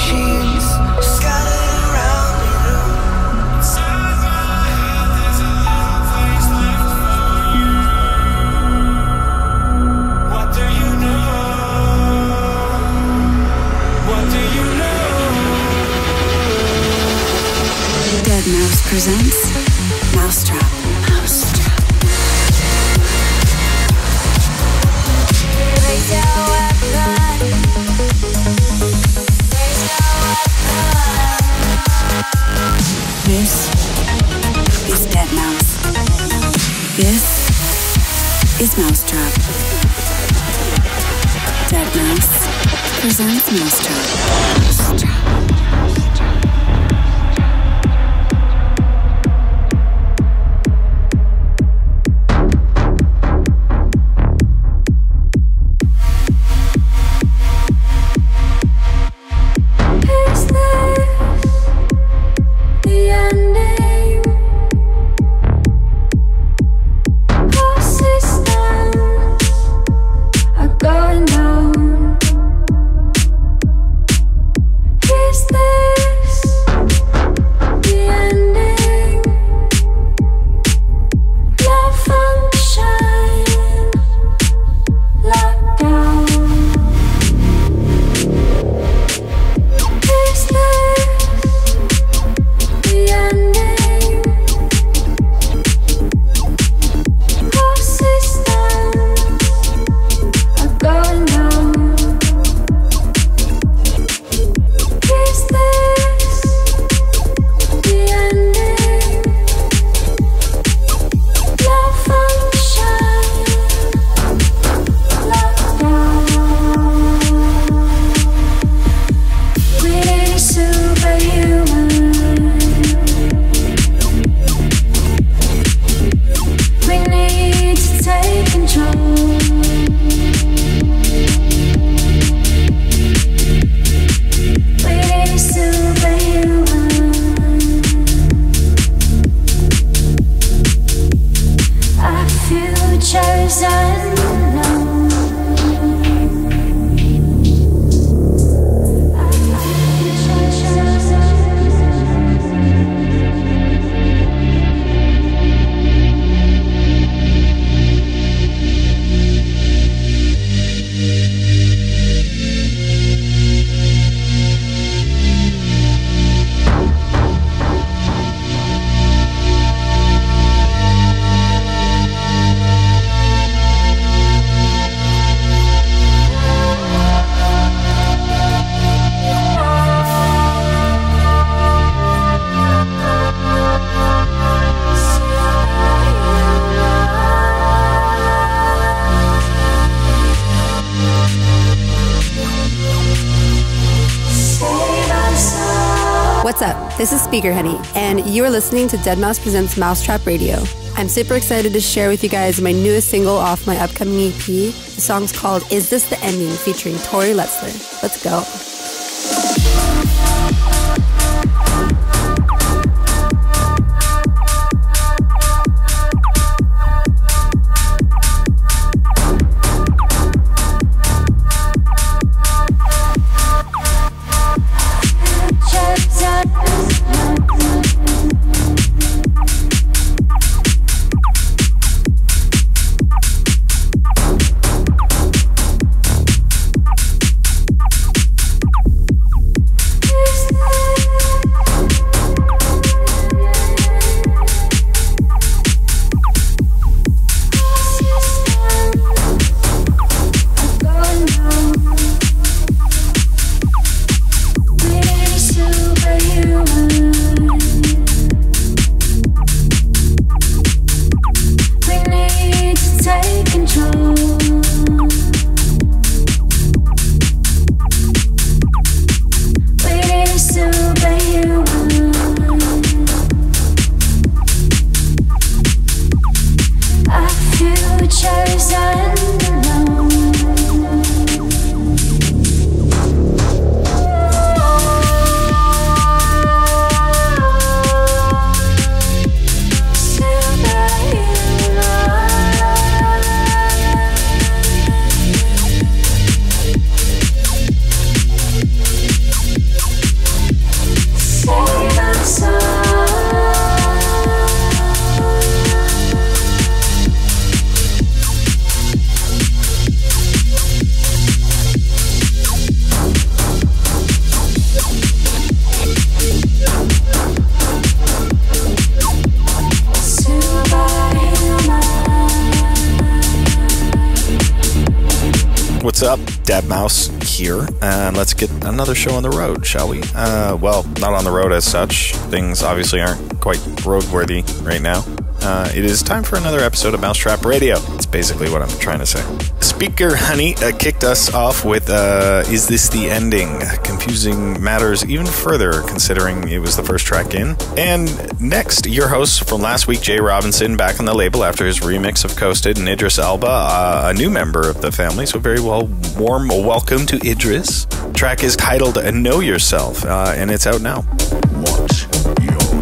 Deadmau5 presents mau5trap. This is Deadmau5. This is mau5trap. Deadmau5 presents mau5trap. This is Speaker Honey, and you are listening to Deadmau5 Presents mau5trap Radio. I'm super excited to share with you guys my newest single off my upcoming EP. The song's called Is This the Ending, featuring Tori Letster. Let's go. What's up? Deadmau5 here, and let's get another show on the road, shall we? Well, not on the road as such. Things obviously aren't quite roadworthy right now. It is time for another episode of mau5trap Radio. It's basically what I'm trying to say. Speaker Honey kicked us off with Is This The Ending? Confusing matters even further, considering it was the first track in. And next, your host from last week, Jay Robinson, back on the label after his remix of Coasted, and Idris Elba, a new member of the family, so very well warm welcome to Idris. The track is titled Know Yourself, and it's out now. Watch yourself.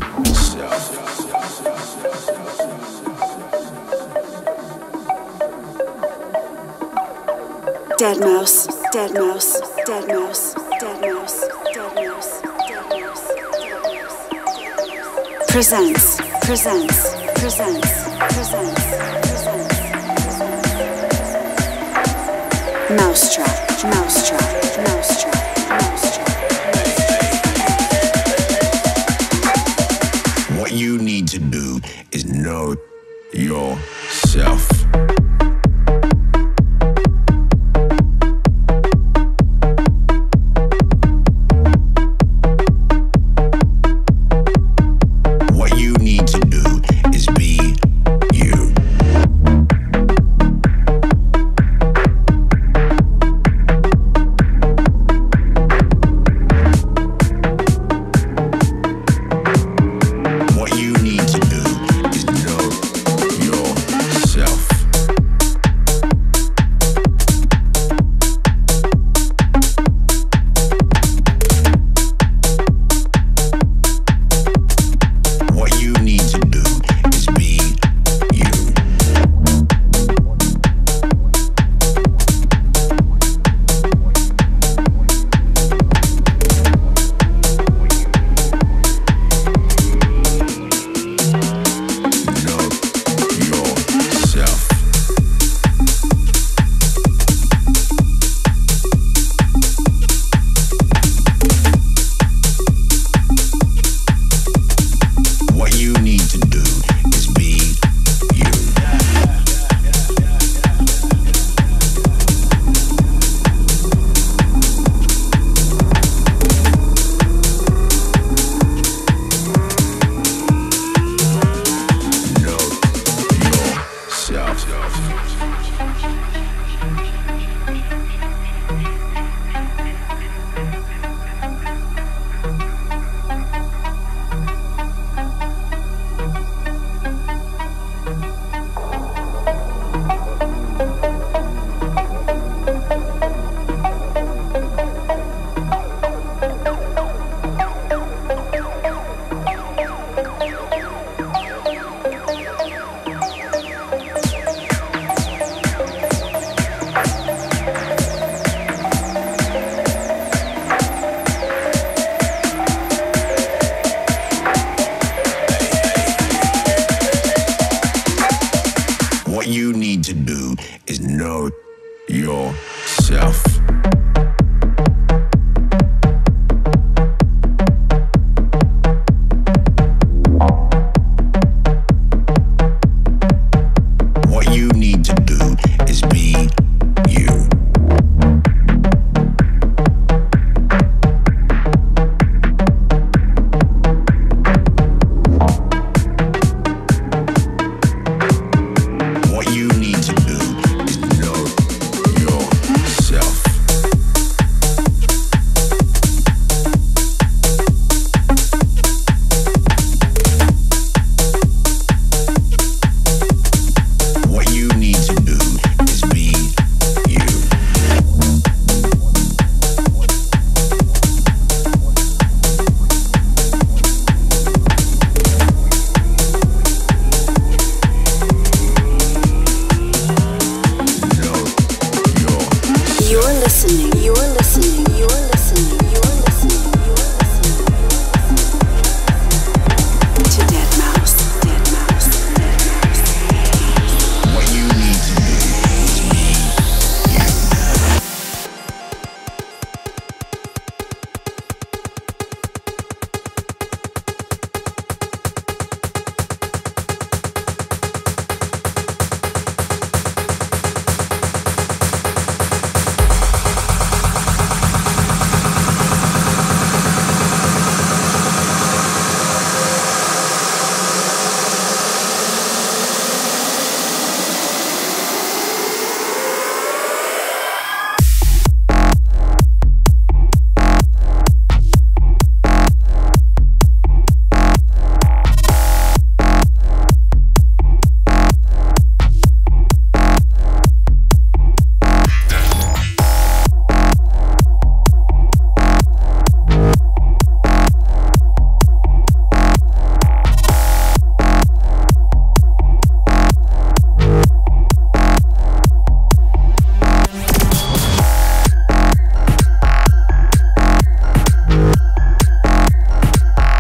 Deadmau5 presents mau5trap. What you need to do is know yourself.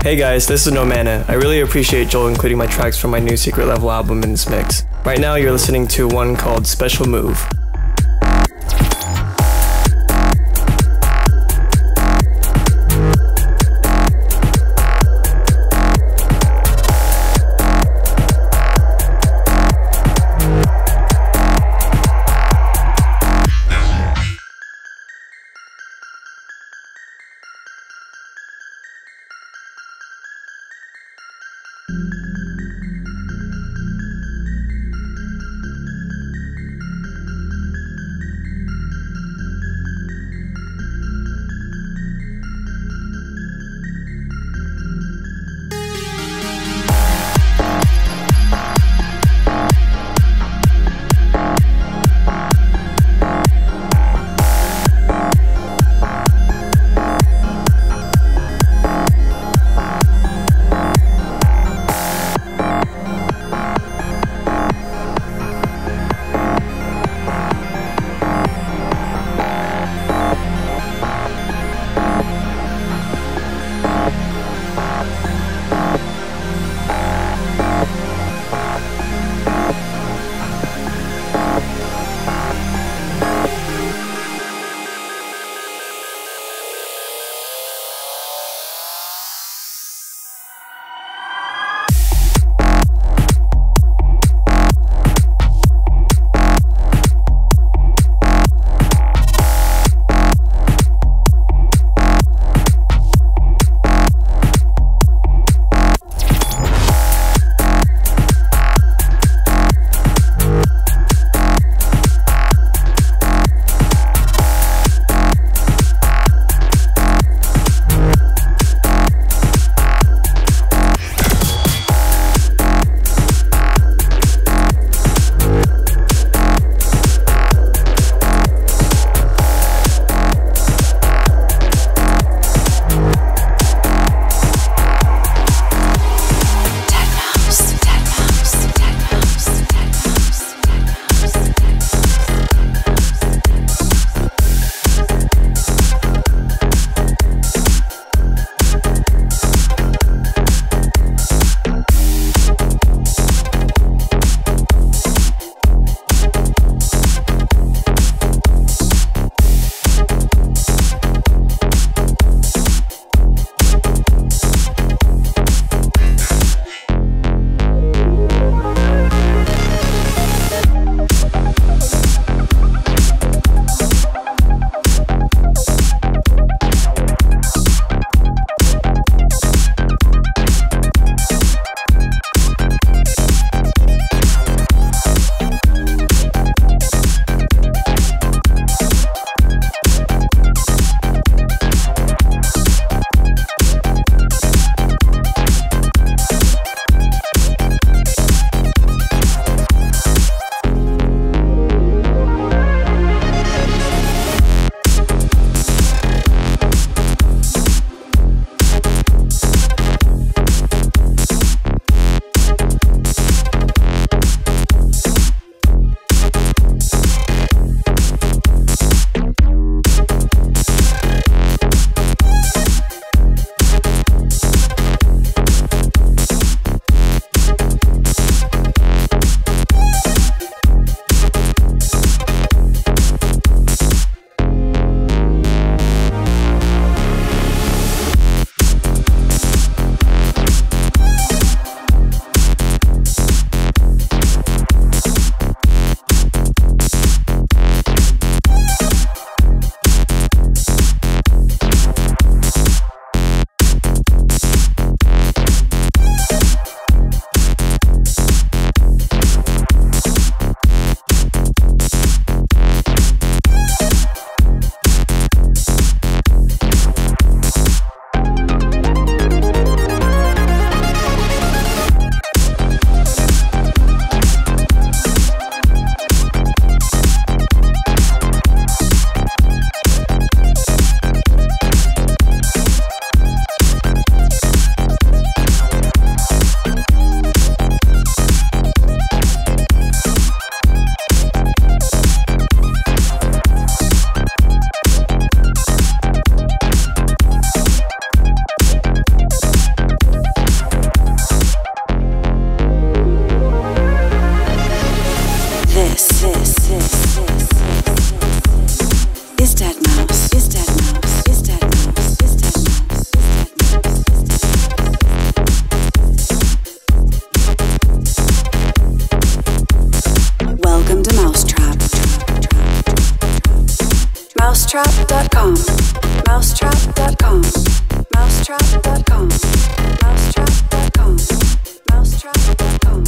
Hey guys, this is No Mana. I really appreciate Joel including my tracks from my new Secret Level album in this mix. Right now you're listening to one called Special Move. mau5trap.com, mau5trap.com, mau5trap.com, mau5trap.com, mau5trap.com,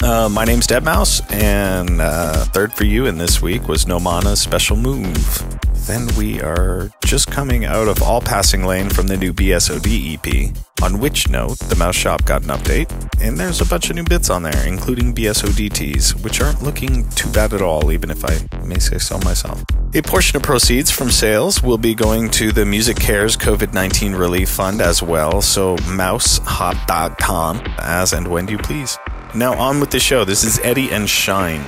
mau5trap.com. My name's Deadmau5, and third for you in this week was No Mana's Special Move. Then we are just coming out of All Passing Lane from the new BSOD EP, on which note, the Mouse Shop got an update, and there's a bunch of new bits on there, including BSOD teas, which aren't looking too bad at all, even if I may say so myself. A portion of proceeds from sales will be going to the Music Cares COVID-19 Relief Fund as well, so mau5hop.com, as and when you please. Now on with the show. This is Eddie and Shine.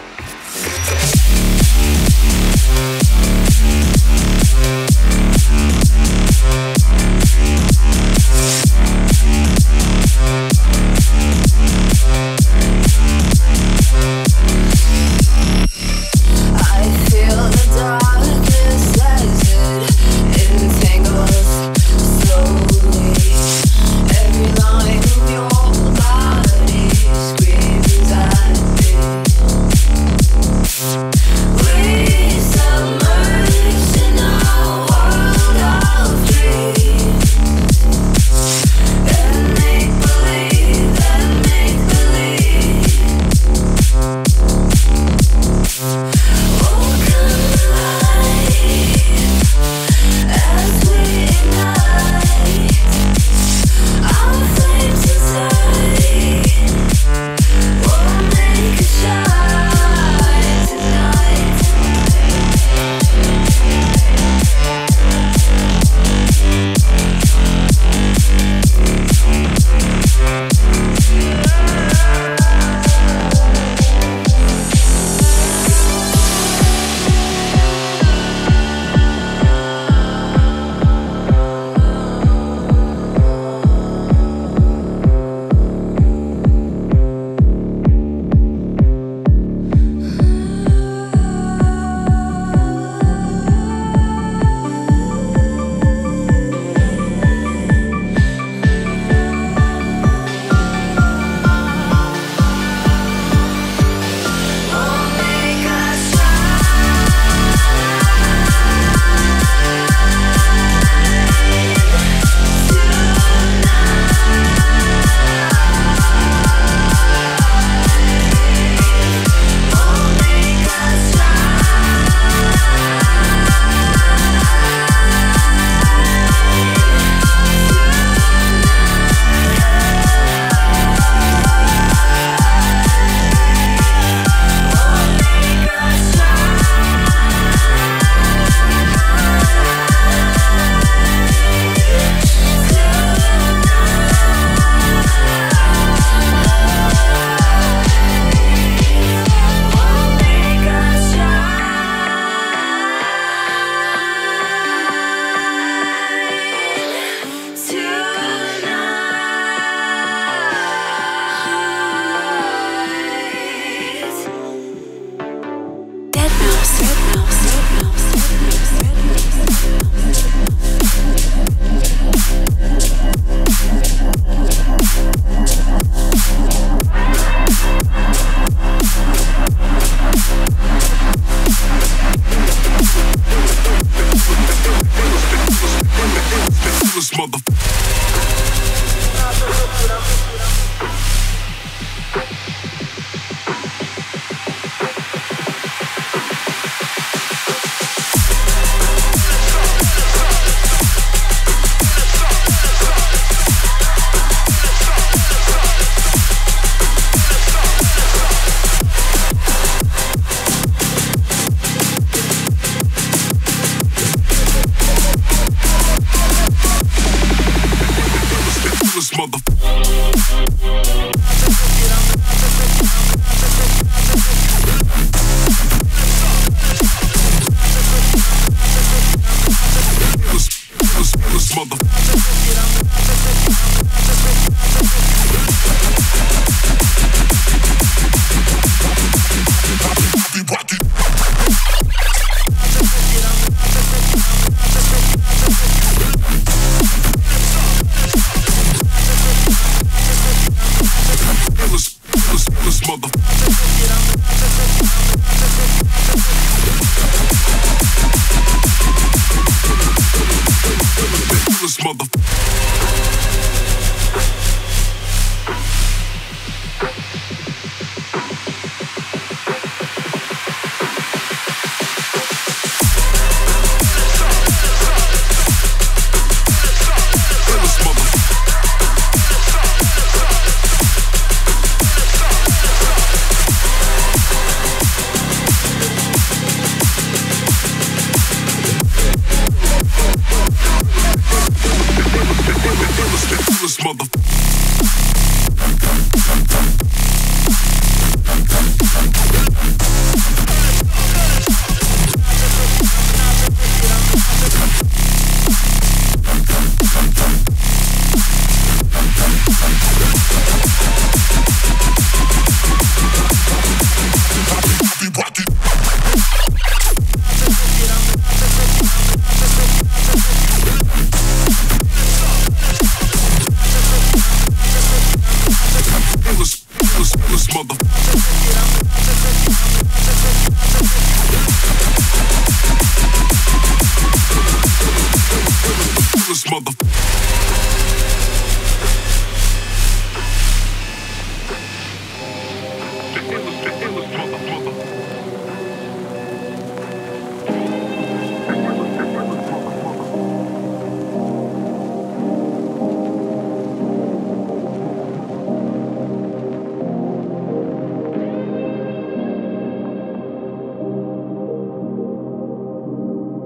this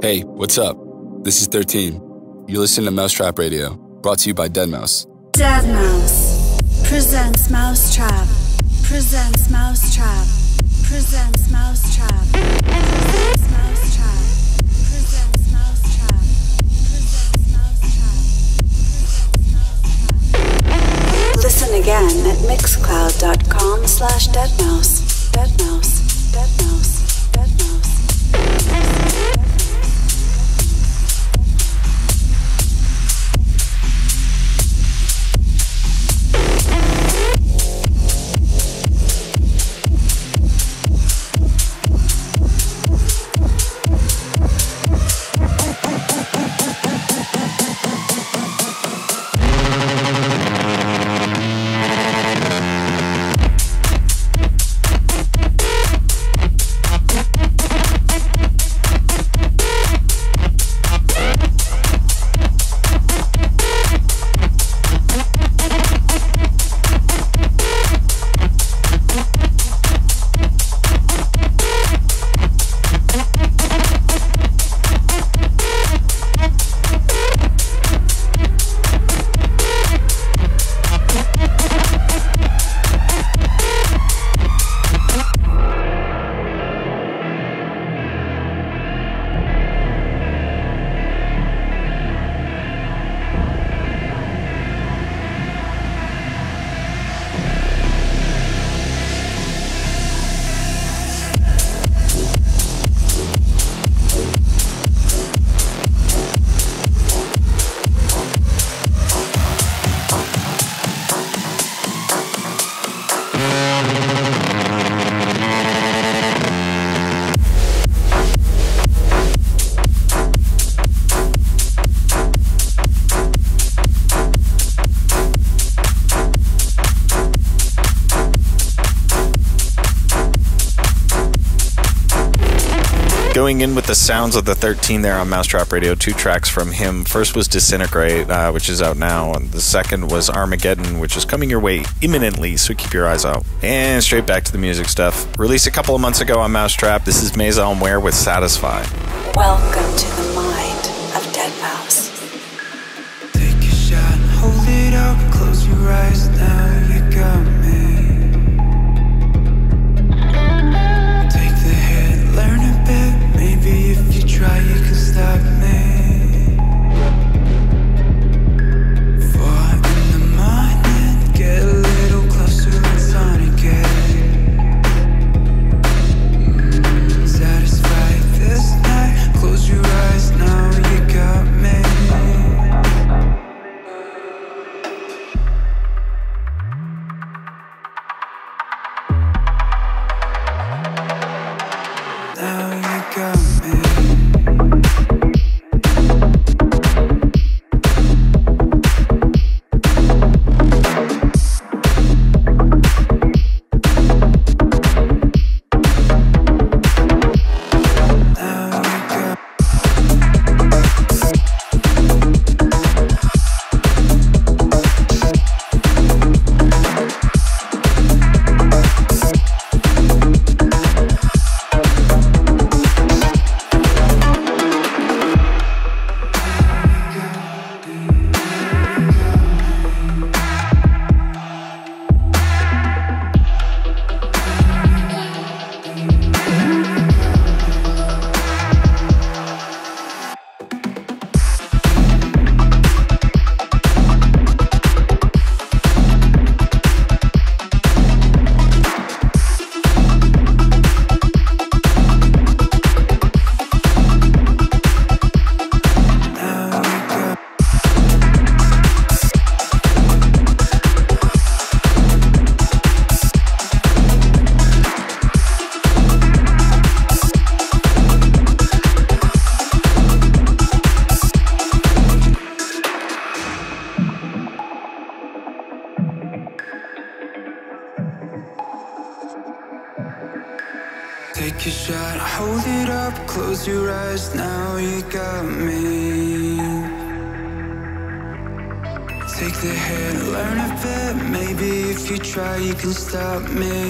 Hey, what's up? This is 13. You're listening to mau5trap Radio, brought to you by Deadmau5. Deadmau5 presents mau5trap. Presents mau5trap. Presents mau5trap. Presents mau5trap. Presents mau5trap. Presents mau5trap. Listen again at mixcloud.com/deadmau5. Deadmau5. Deadmau5. Deadmau5. Going in with the sounds of the 13 there on mau5trap Radio, two tracks from him. First was Disintegrate, which is out now, and the second was Armageddon, which is coming your way imminently, so keep your eyes out. And straight back to the music stuff. Released a couple of months ago on mau5trap, this is Maison Ware with Satisfy. Welcome to the mind of Deadmau5. Take a shot, hold it up, close your eyes now, you got me. Take the hit, learn a bit. Maybe if you try, you can stop me. 4 in the morning, get a little closer, it's on again. Satisfied this night, close your eyes now, you got me. Take your shot, hold it up, close your eyes, now you got me. Take the hand, learn a bit, maybe if you try you can stop me.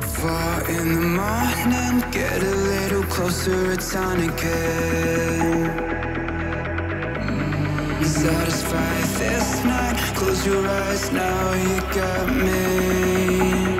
Fall in the morning, get a little closer, it's on again. Satisfy this night, close your eyes, now you got me.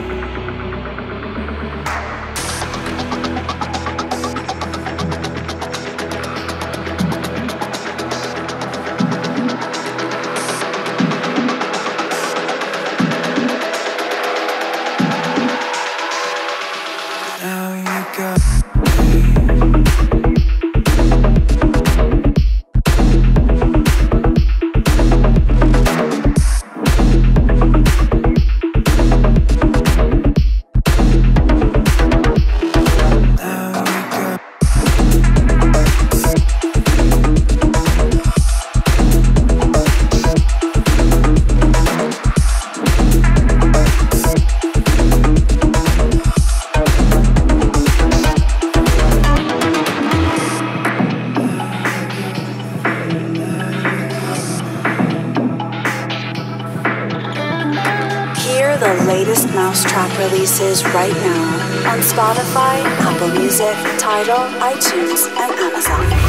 Releases right now on Spotify, Apple Music, Tidal, iTunes, and Amazon.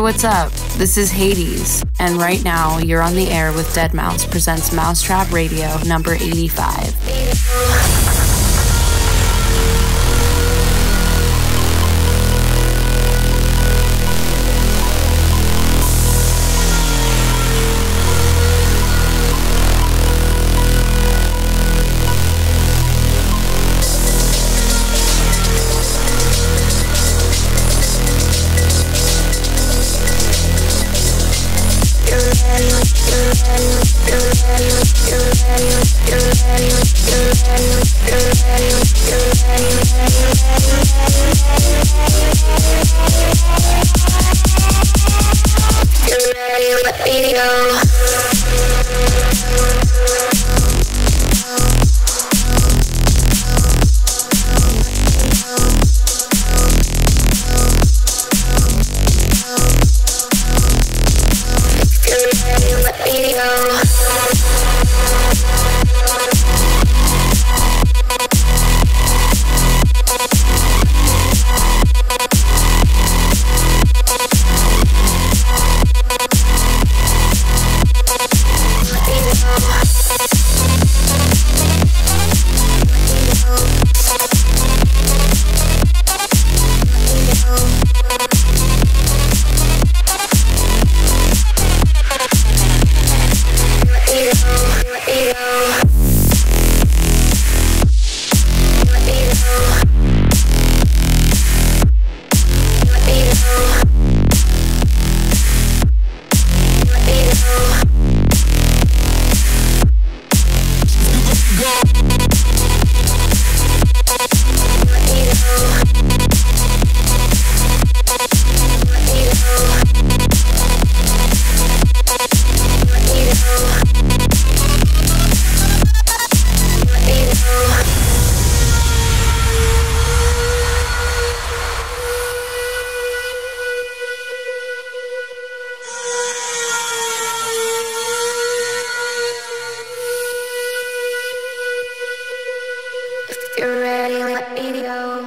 What's up? This is Hades, and right now you're on the air with Deadmau5 presents mau5trap Radio number 85. You're ready, let me go.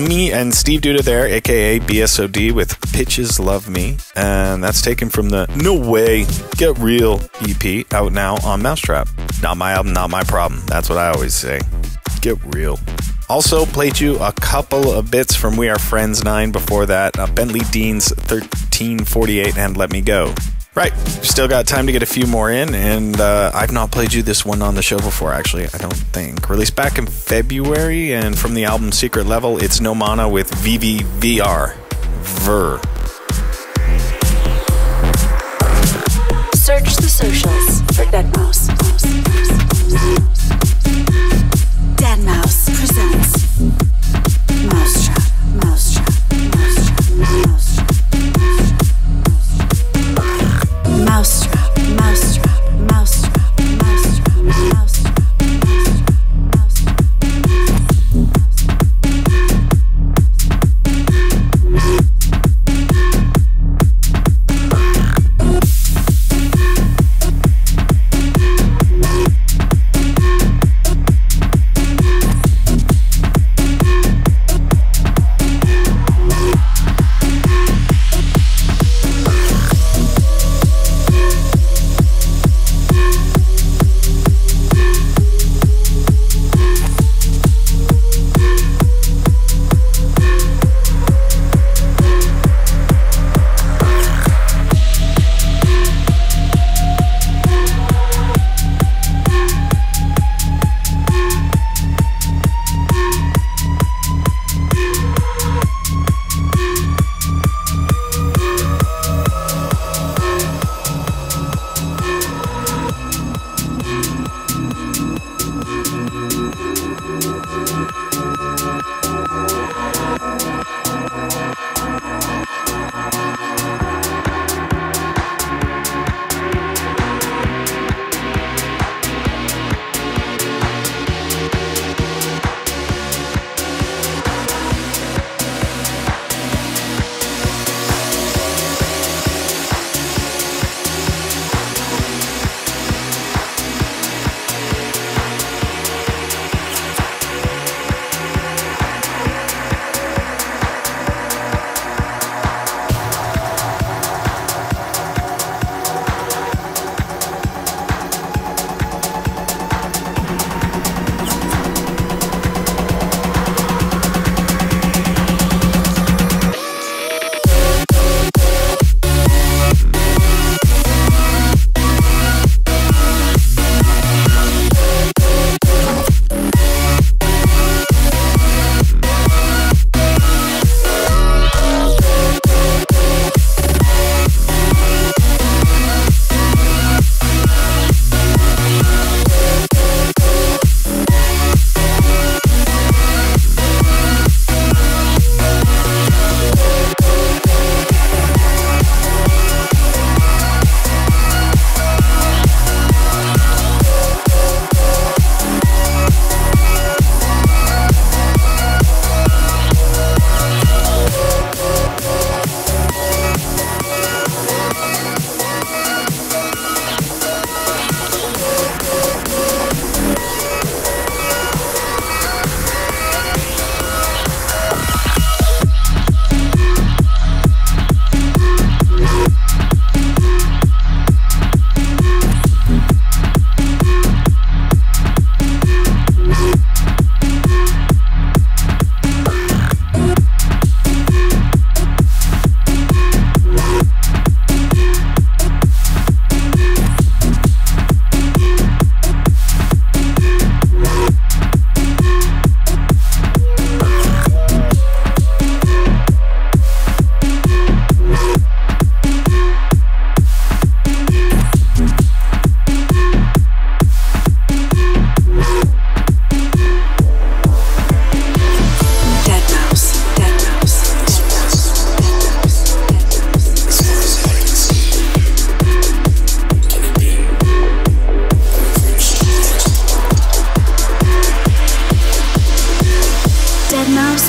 me and Steve Duda there, aka BSOD with Pitches Love Me, and that's taken from the No Way Get Real EP out now on mau5trap. Not my album, not my problem. That's what I always say. Get real. Also played you a couple of bits from We Are Friends 9 before that, Bentley Dean's 1348 and Let Me Go. Right, still got time to get a few more in, and I've not played you this one on the show before, actually, I don't think. Released back in February, and from the album Secret Level, it's No Mana with VVVR. Search the socials for Deadmau5. Deadmau5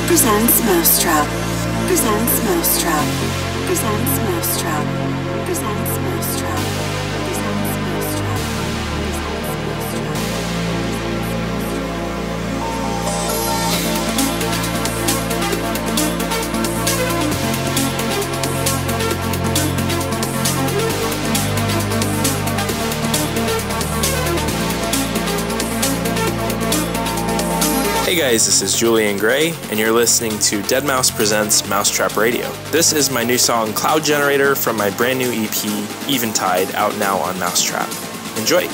presents mau5trap, mau5trap, mau5trap, mau5trap. mau5trap, mau5trap, mau5trap, mau5trap, mau5trap. Hey guys, this is Julian Gray, and you're listening to Deadmau5 presents mau5trap Radio. This is my new song, Cloud Generator, from my brand new EP, Eventide, out now on mau5trap. Enjoy!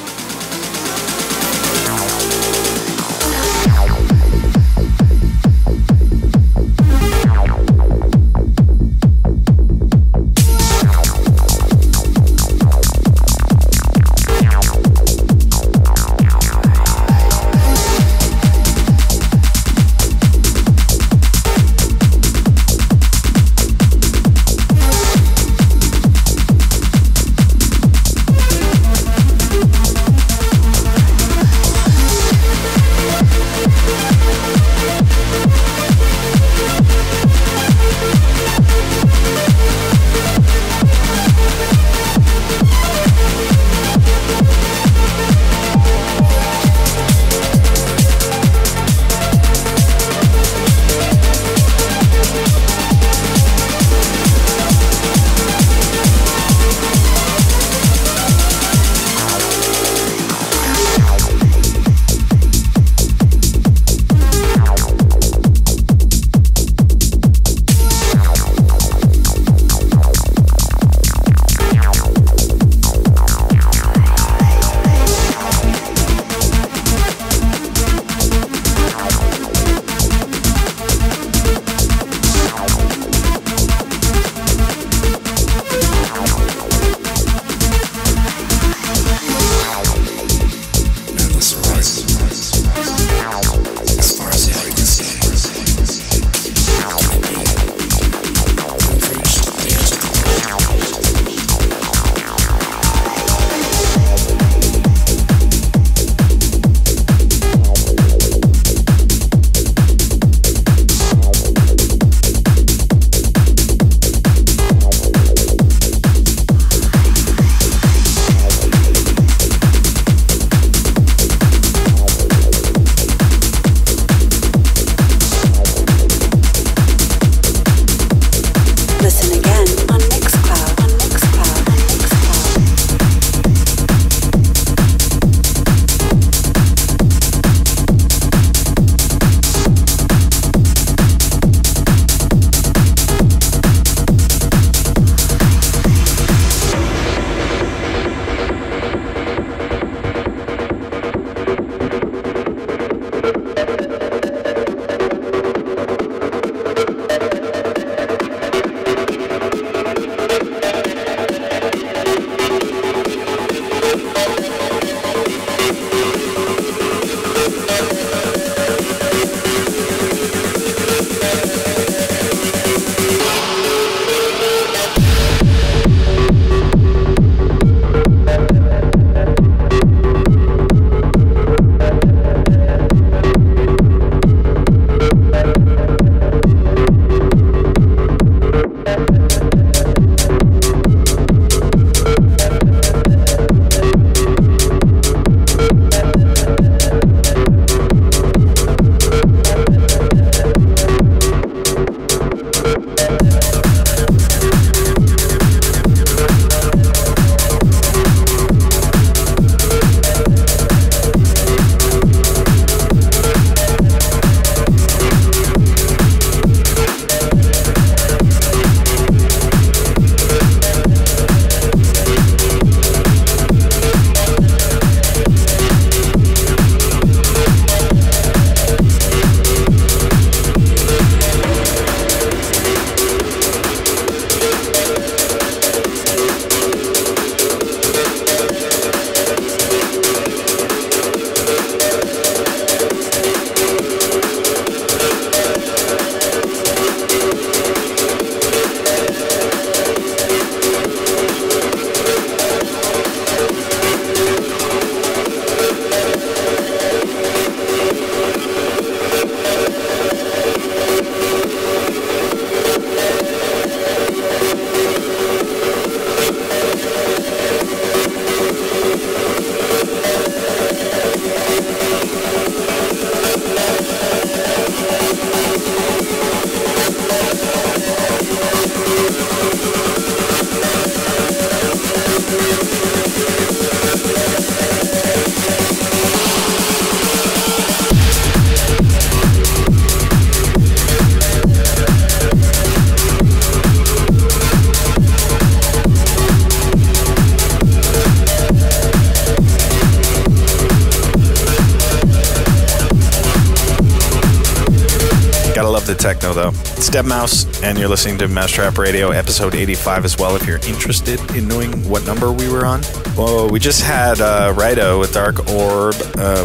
the techno, though. It's Deadmau5, and you're listening to mau5trap Radio, episode 85 as well, if you're interested in knowing what number we were on. Well, we just had Raito with Dark Orb,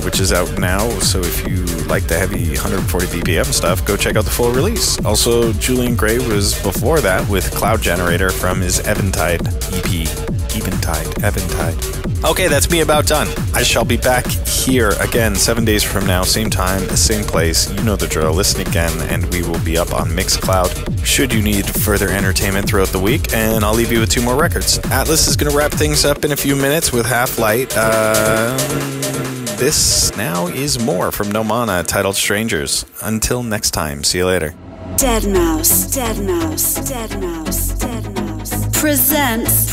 which is out now, so if you like the heavy 140 BPM stuff, go check out the full release. Also, Julian Gray was before that with Cloud Generator from his Eventide EP. Eventide. Okay, that's me about done. I shall be back here again 7 days from now, same time, same place. You know the drill. Listen again, and we will be up on Mixcloud should you need further entertainment throughout the week. And I'll leave you with 2 more records. ATTLAS is going to wrap things up in a few minutes with Half Light. This now is more from No Mana, titled Strangers. Until next time, see you later. Deadmau5 presents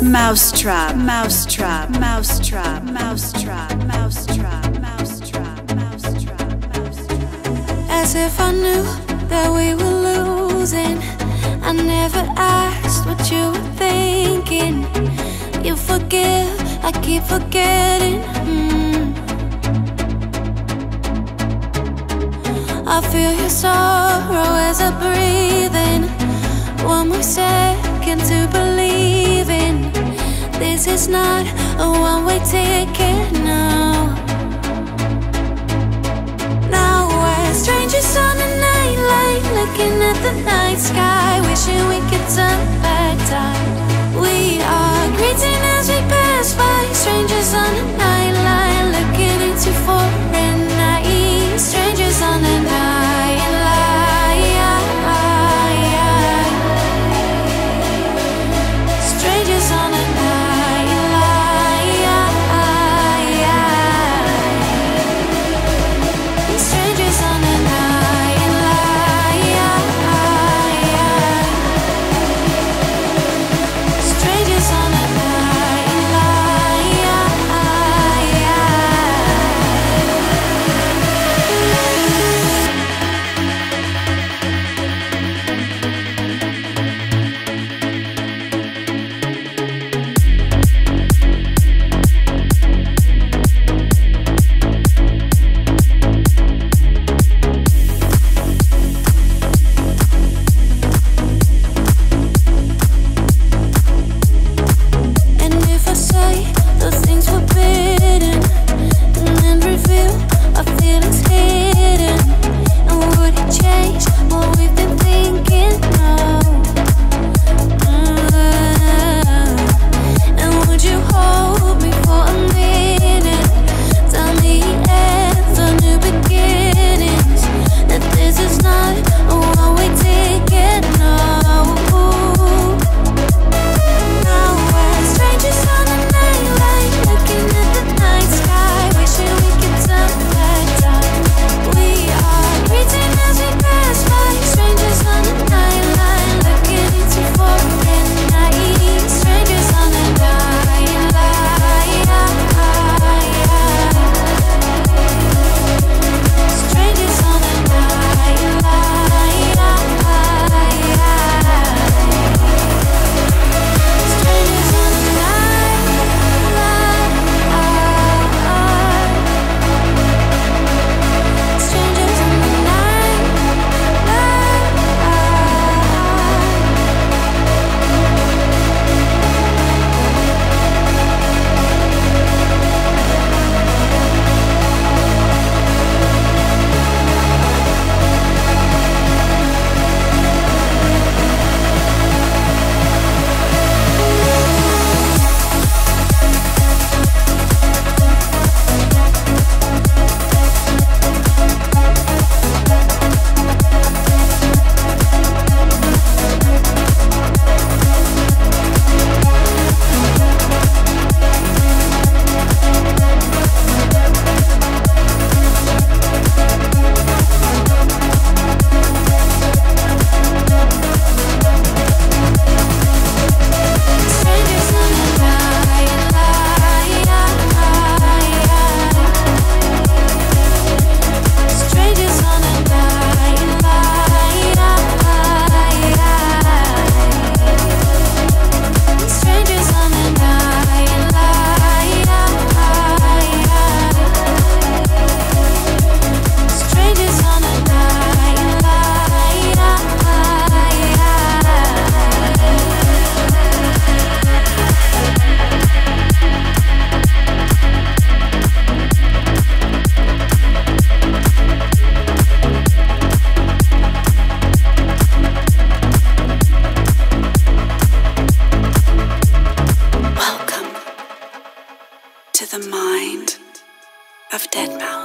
mau5trap, mau5trap, mau5trap, mau5trap, mau5trap, mau5trap, mau5trap, mau5trap. As if I knew that we were losing, I never asked what you were thinking. You forgive, I keep forgetting. I feel your sorrow as I breathe in. One more second to believe in. This is not a one-way ticket, no. Now we're strangers on a nightlight, looking at the night sky, wishing we could turn back time. We are greeting as we pass by, strangers on a nightlight, looking into foreign eyes, strangers on a nightlight. of Deadmau5.